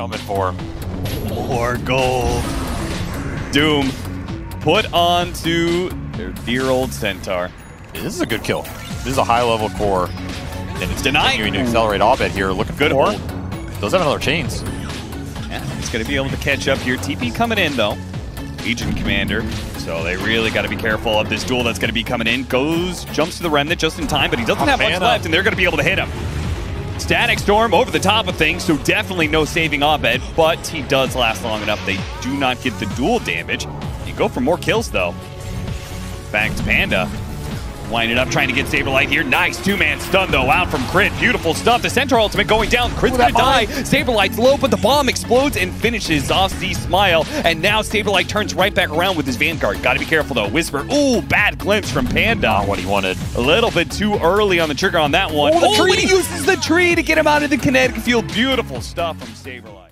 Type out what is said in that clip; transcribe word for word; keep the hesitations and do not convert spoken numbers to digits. coming for him. More gold. Doom put on to their dear old Centaur. This is a good kill. This is a high-level core. And it's denied. Continuing to accelerate Abed here. Looking good for hold. Does have another chains. Yeah, he's going to be able to catch up here. T P coming in, though. Legion Commander. So they really got to be careful of this duel that's going to be coming in. Goes, jumps to the Remnant just in time, but he doesn't have much left, and they're going to be able to hit him. Static Storm over the top of things, so definitely no saving Abed, but he does last long enough. They do not get the dual damage. You go for more kills, though. Back to Panda. Winding up, trying to get Saberlight here. Nice two-man stun, though, out from Crit. Beautiful stuff. The Centaur ultimate going down. Crit's going to die. Saberlight's low, but the bomb explodes and finishes off the smile. And now Saberlight turns right back around with his Vanguard. Got to be careful, though. Whisper. Ooh, bad glimpse from Panda. Not what he wanted. A little bit too early on the trigger on that one. Oh, the oh, tree. He uses the tree to get him out of the kinetic field. Beautiful stuff from Saberlight.